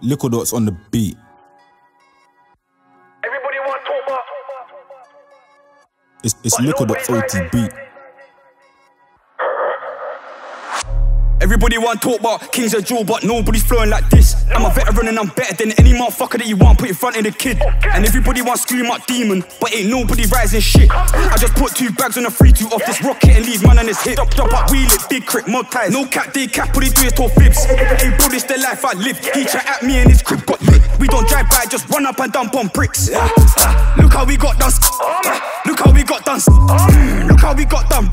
Liquor Dot's on the beat. Everybody want talk about. It's Liquor Dot's OT beat. Everybody want talk about kings of jewel, but nobody's flowing like this. I'm a veteran and I'm better than any motherfucker that you want put in front of the kid. And everybody want scream out demon, but ain't nobody rising shit. I just put 2 bags on a 3-2 off this rocket and leave man on his hip. Jump up, wheel it, big crit, mud ties. No cap, they cap, all they do is talk fibs. Hey bro, this the life I live. He tried at me and his crib got lit. We don't drive by, just run up and dump on bricks. Look how we got done. Look how we got done. Look how we got done.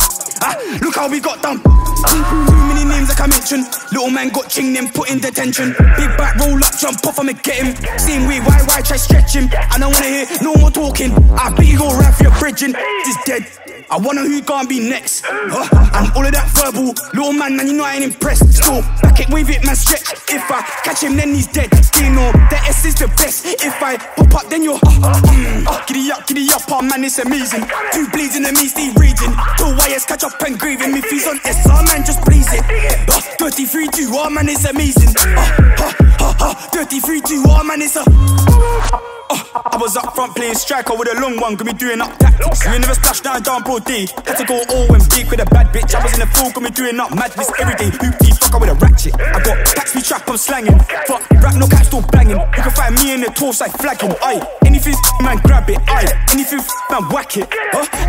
Look how we got done. Too many names like I mentioned. Little man got chinged in, put in detention. Big back roll up, jump off, I'ma get him. Same way, why try stretch him? I don't wanna hear no more talking. I bet you go right for your bridging. He's dead. I wonder who gonna be next. I'm all of that verbal. Little man, you know I ain't impressed. Still, back it, wave it, man, stretch. If I catch him, then he's dead. They know that S is the best. If I pop up, then you're giddy up, oh man, it's amazing. 2 blades in the me, stay raging. 2 wires catch up and grieving. If he's on S, our man just plays it. 33-2, oh man, it's amazing. 33-2, oh man, it's a. I was up front playing striker with a long one, gonna be doing up tactics. We never splashed down pro day. Had to go all and big with a bad bitch. I was in the pool, gonna be doing up madness every day. Hoop the fucker with a ratchet. I got packs, we trap, I'm slanging. Fuck, rap, no catch, still banging. You can find me in the tall side flagging. Aye, anything man, grab it. Aye, anything man, whack it.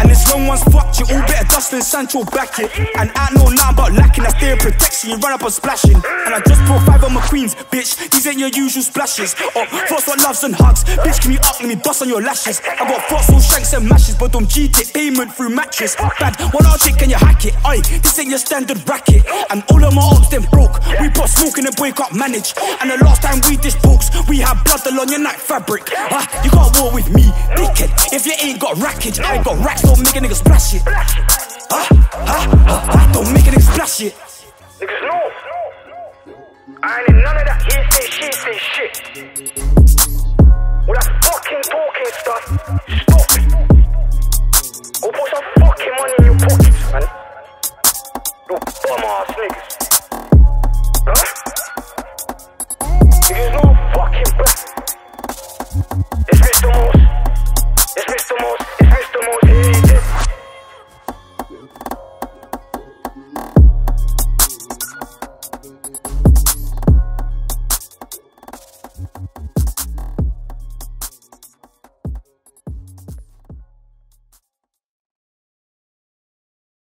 And this long one's fucked you. All better dust than Sancho back it. And I know nothing about lacking. That's their protection. You run up and splashing. And I just brought 5 on my queens, bitch. These ain't your usual splashes. Oh, first one loves and hugs. Bitch, give me up, let me bust on your lashes. I got thoughts on shanks and mashes, but don't cheat it. Payment through mattress. Bad, one out chick, can you hack it? Aye, this ain't your standard racket. And all of my ops them broke. We put smoke in the boy can't manage. And the last time we did folks, we had blood along your night fabric. You can't war with me, dickhead. If you ain't got rackage, I ain't got racks. Don't make a nigga splash it. Don't make a nigga splash it. Niggas know. I ain't in none of that hearsay, shit, say shit. All that fucking talking stuff, stop it. Go put some fucking money in your pockets, man. You bum ass niggas. Huh?